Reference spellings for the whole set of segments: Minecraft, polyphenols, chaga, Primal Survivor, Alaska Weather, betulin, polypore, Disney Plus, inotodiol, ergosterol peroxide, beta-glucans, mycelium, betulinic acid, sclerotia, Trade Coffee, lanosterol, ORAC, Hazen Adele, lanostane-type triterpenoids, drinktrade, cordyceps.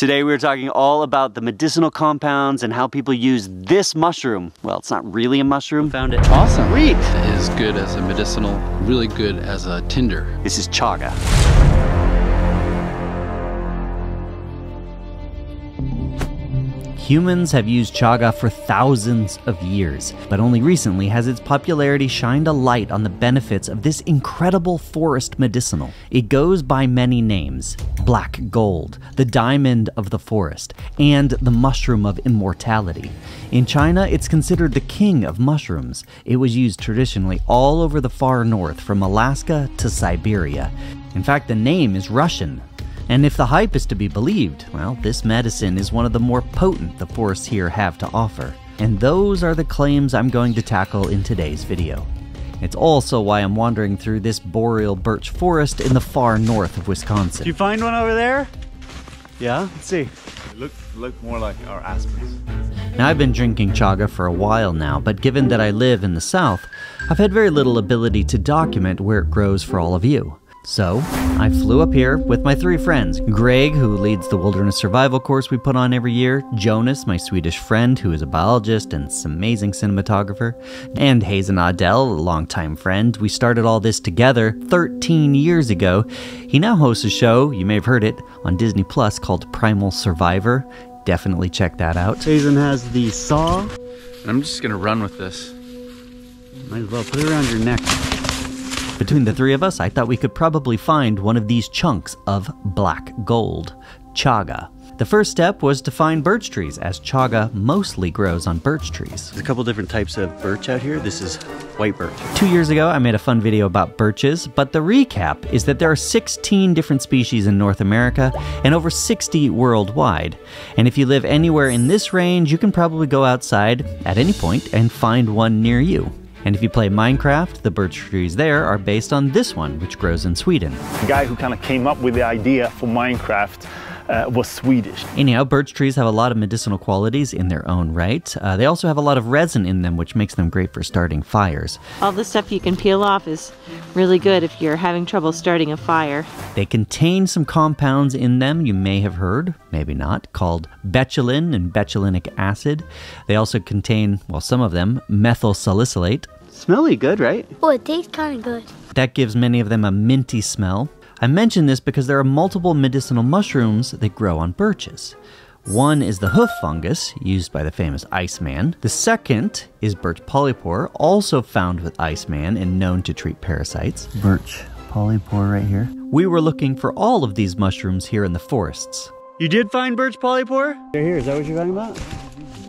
Today we're talking all about the medicinal compounds and how people use this mushroom. Well, it's not really a mushroom. Found it. Awesome. Sweet. It is good as a medicinal, really good as a tinder. This is chaga. Humans have used chaga for thousands of years, but only recently has its popularity shined a light on the benefits of this incredible forest medicinal. It goes by many names: black gold, the diamond of the forest, and the mushroom of immortality. In China, it's considered the king of mushrooms. It was used traditionally all over the far north, from Alaska to Siberia. In fact, the name is Russian. And if the hype is to be believed, well, this medicine is one of the more potent the forests here have to offer. And those are the claims I'm going to tackle in today's video. It's also why I'm wandering through this boreal birch forest in the far north of Wisconsin. Did you find one over there? Yeah, let's see. It looked more like our aspens. Now, I've been drinking chaga for a while now, but given that I live in the south, I've had very little ability to document where it grows for all of you. So, I flew up here with my three friends, Greg, who leads the wilderness survival course we put on every year, Jonas, my Swedish friend, who is a biologist and an amazing cinematographer, and Hazen Adele, a longtime friend. We started all this together 13 years ago. He now hosts a show, you may have heard it, on Disney Plus called Primal Survivor. Definitely check that out. Hazen has the saw. And I'm just gonna run with this. Might as well put it around your neck. Between the three of us, I thought we could probably find one of these chunks of black gold, chaga. The first step was to find birch trees, as chaga mostly grows on birch trees. There's a couple different types of birch out here. This is white birch. 2 years ago, I made a fun video about birches, but the recap is that there are 16 different species in North America and over 60 worldwide. And if you live anywhere in this range, you can probably go outside at any point and find one near you. And if you play Minecraft, the birch trees there are based on this one, which grows in Sweden. The guy who kind of came up with the idea for Minecraft was Swedish. Anyhow, birch trees have a lot of medicinal qualities in their own right. They also have a lot of resin in them, which makes them great for starting fires. All the stuff you can peel off is really good if you're having trouble starting a fire. They contain some compounds in them you may have heard, maybe not, called betulin and betulinic acid. They also contain, well, some of them, methyl salicylate. Smelly good, right? Oh, it tastes kind of good. That gives many of them a minty smell. I mention this because there are multiple medicinal mushrooms that grow on birches. One is the hoof fungus, used by the famous Iceman. The second is birch polypore, also found with Iceman and known to treat parasites. Birch polypore right here. We were looking for all of these mushrooms here in the forests. You did find birch polypore? They're here, is that what you're talking about?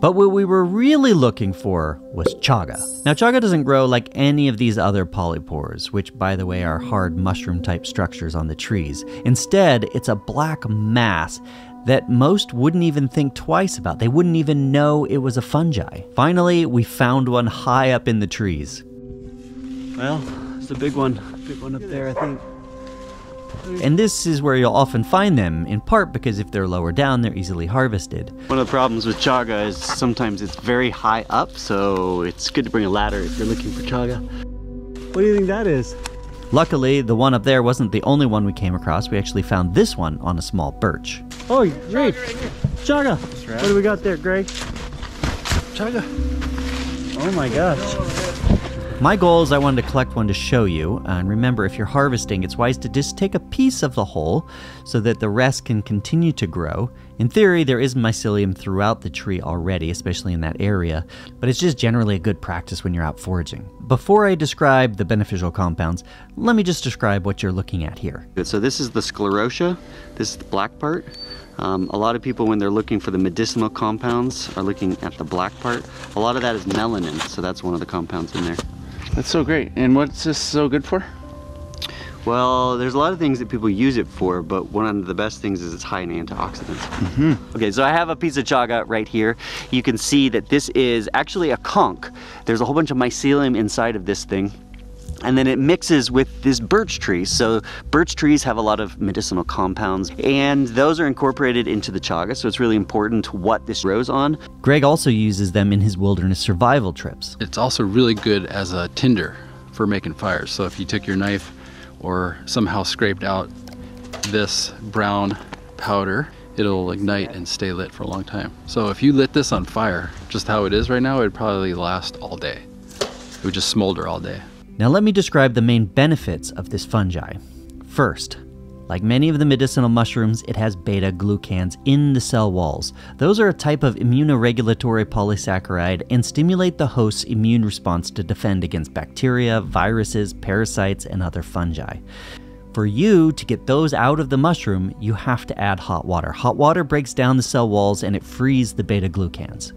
But what we were really looking for was chaga. Now, chaga doesn't grow like any of these other polypores, which, by the way, are hard mushroom-type structures on the trees. Instead, it's a black mass that most wouldn't even think twice about. They wouldn't even know it was a fungi. Finally, we found one high up in the trees. Well, it's a big one up there, I think. And this is where you'll often find them, in part because if they're lower down, they're easily harvested. One of the problems with chaga is sometimes it's very high up, so it's good to bring a ladder if you're looking for chaga. What do you think that is? Luckily, the one up there wasn't the only one we came across. We actually found this one on a small birch. Oh, great. Chaga. What do we got there, Greg? Chaga. Oh my gosh. My goal is I wanted to collect one to show you, and remember, if you're harvesting, it's wise to just take a piece of the whole so that the rest can continue to grow. In theory, there is mycelium throughout the tree already, especially in that area, but it's just generally a good practice when you're out foraging. Before I describe the beneficial compounds, let me just describe what you're looking at here. So this is the sclerotia, this is the black part. A lot of people, when they're looking for the medicinal compounds, are looking at the black part. A lot of that is melanin, so that's one of the compounds in there. That's so great. And what's this so good for? Well, there's a lot of things that people use it for, but one of the best things is it's high in antioxidants. Mm-hmm. Okay, so I have a piece of chaga right here. You can see that this is actually a conch. There's a whole bunch of mycelium inside of this thing. And then it mixes with this birch tree. So birch trees have a lot of medicinal compounds, and those are incorporated into the chaga, so it's really important what this grows on. Greg also uses them in his wilderness survival trips. It's also really good as a tinder for making fires. So if you took your knife or somehow scraped out this brown powder it'll ignite and stay lit for a long time. So if you lit this on fire, just how it is right now, it'd probably last all day. It would just smolder all day. Now let me describe the main benefits of this fungi. First, like many of the medicinal mushrooms, it has beta-glucans in the cell walls. Those are a type of immunoregulatory polysaccharide and stimulate the host's immune response to defend against bacteria, viruses, parasites, and other fungi. For you to get those out of the mushroom, you have to add hot water. Hot water breaks down the cell walls and it frees the beta-glucans.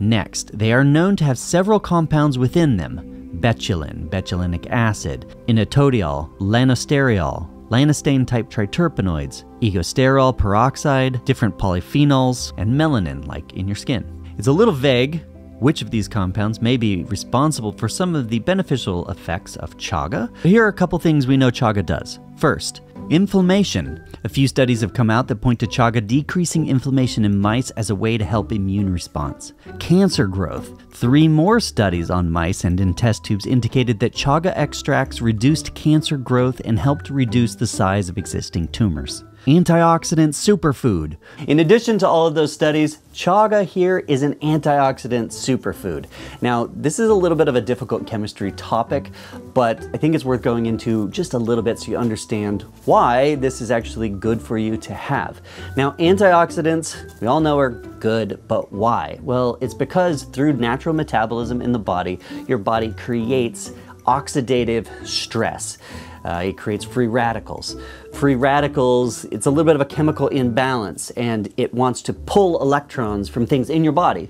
Next, they are known to have several compounds within them: betulin, betulinic acid, inotodiol, lanosterol, lanostane-type triterpenoids, ergosterol peroxide, different polyphenols, and melanin, like in your skin. It's a little vague which of these compounds may be responsible for some of the beneficial effects of chaga. But here are a couple things we know chaga does. First, inflammation. A few studies have come out that point to chaga decreasing inflammation in mice as a way to help immune response. Cancer growth. 3 more studies on mice and in test tubes indicated that chaga extracts reduced cancer growth and helped reduce the size of existing tumors. Antioxidant superfood. In addition to all of those studies, chaga here is an antioxidant superfood. Now, this is a little bit of a difficult chemistry topic, but I think it's worth going into just a little bit so you understand why this is actually good for you to have. Now, antioxidants, we all know, are good, but why? Well, it's because through natural metabolism in the body, your body creates oxidative stress. It creates free radicals. Free radicals, it's a little bit of a chemical imbalance, and it wants to pull electrons from things in your body.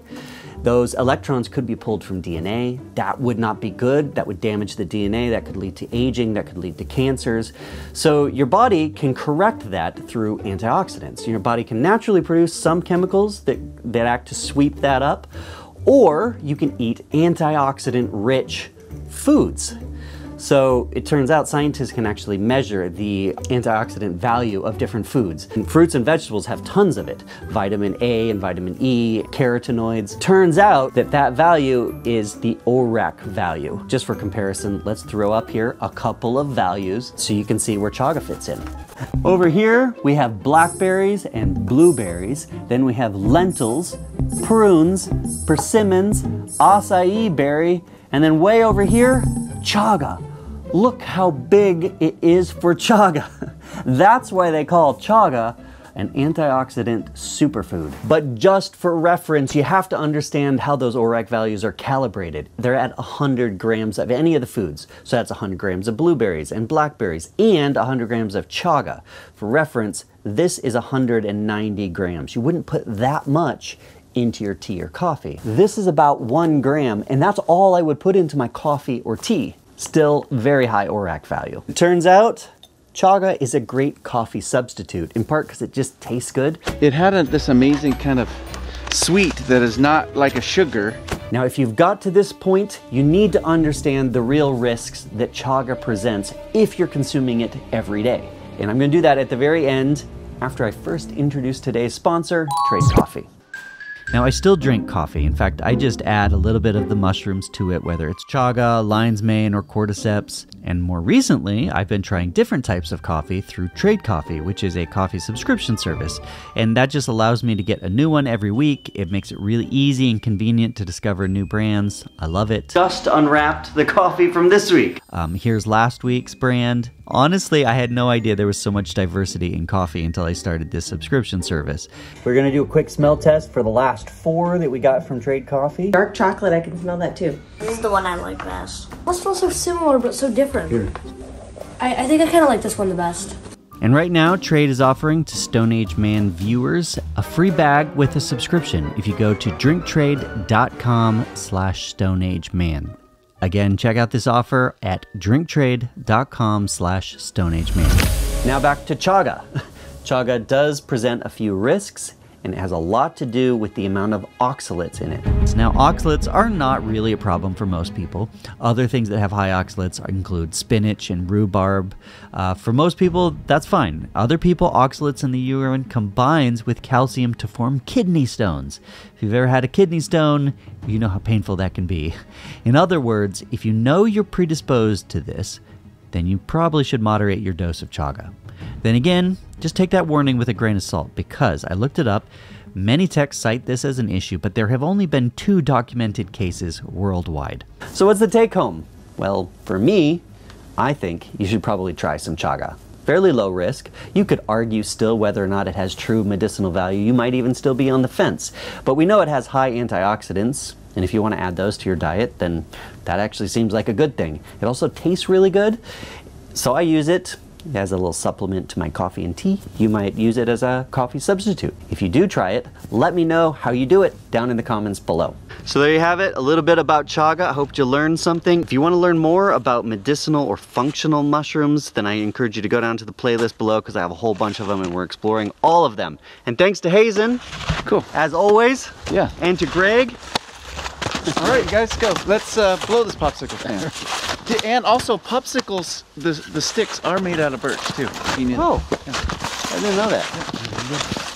Those electrons could be pulled from DNA. That would not be good. That would damage the DNA. That could lead to aging. That could lead to cancers. So your body can correct that through antioxidants. Your body can naturally produce some chemicals that act to sweep that up, or you can eat antioxidant-rich foods. So it turns out scientists can actually measure the antioxidant value of different foods. And fruits and vegetables have tons of it. Vitamin A and vitamin E, carotenoids. Turns out that that value is the ORAC value. Just for comparison, let's throw up here a couple of values so you can see where chaga fits in. Over here, we have blackberries and blueberries. Then we have lentils, prunes, persimmons, acai berry, and then way over here, chaga. Look how big it is for chaga. That's why they call chaga an antioxidant superfood. But just for reference, you have to understand how those ORAC values are calibrated. They're at 100 grams of any of the foods. So that's 100 grams of blueberries and blackberries and 100 grams of chaga. For reference, this is 190 grams. You wouldn't put that much into your tea or coffee. This is about 1 gram, and that's all I would put into my coffee or tea. Still very high ORAC value. It turns out chaga is a great coffee substitute, in part because it just tastes good. It had this amazing kind of sweet that is not like a sugar. Now, if you've got to this point, you need to understand the real risks that chaga presents if you're consuming it every day. And I'm gonna do that at the very end after I first introduce today's sponsor, Trade Coffee. Now, I still drink coffee. In fact, I just add a little bit of the mushrooms to it, whether it's chaga, lion's mane, or cordyceps. And more recently, I've been trying different types of coffee through Trade Coffee, which is a coffee subscription service. And that just allows me to get a new one every week. It makes it really easy and convenient to discover new brands. I love it. Just unwrapped the coffee from this week. Here's last week's brand. Honestly, I had no idea there was so much diversity in coffee until I started this subscription service. We're gonna do a quick smell test for the last 4 that we got from Trade Coffee. Dark chocolate, I can smell that too. This is the one I like best. It smells so similar but so different. Here. I think I kinda like this one the best. And right now, Trade is offering to Stone Age Man viewers a free bag with a subscription if you go to drinktrade.com/StoneAgeMan. Again, check out this offer at drinktrade.com/StoneAgeMan. Now back to chaga. Chaga does present a few risks, and it has a lot to do with the amount of oxalates in it. So now, oxalates are not really a problem for most people. Other things that have high oxalates include spinach and rhubarb. For most people, that's fine. Other people, oxalates in the urine combines with calcium to form kidney stones. If you've ever had a kidney stone, you know how painful that can be. In other words, if you know you're predisposed to this, then you probably should moderate your dose of chaga. Then again, just take that warning with a grain of salt, because I looked it up. Many texts cite this as an issue, but there have only been 2 documented cases worldwide. So what's the take home? Well, for me, I think you should probably try some chaga. Fairly low risk. You could argue still whether or not it has true medicinal value. You might even still be on the fence, but we know it has high antioxidants. And if you want to add those to your diet, then that actually seems like a good thing. It also tastes really good. So I use it as a little supplement to my coffee and tea. You might use it as a coffee substitute. If you do try it, let me know how you do it down in the comments below. So there you have it, a little bit about chaga. I hope you learned something. If you want to learn more about medicinal or functional mushrooms, then I encourage you to go down to the playlist below, because I have a whole bunch of them and we're exploring all of them. And thanks to Hazen, cool, as always. Yeah. And to Greg. All right, you guys, go. Let's blow this popsicle stand. And also, popsicles, the sticks are made out of birch, too. Oh, yeah. I didn't know that.